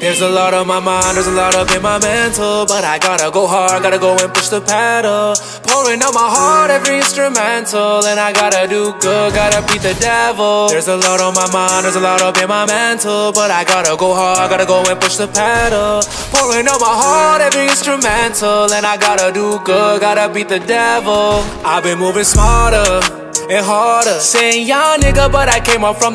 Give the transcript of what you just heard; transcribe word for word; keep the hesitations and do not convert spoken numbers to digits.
There's a lot on my mind, there's a lot up in my mental, but I gotta go hard, gotta go and push the pedal. Pouring out my heart, every instrumental, and I gotta do good, gotta beat the devil. There's a lot on my mind, there's a lot up in my mental, but I gotta go hard, gotta go and push the pedal. Pouring out my heart, every instrumental, and I gotta do good, gotta beat the devil. I've been moving smarter and harder, saying young nigga, but I came up from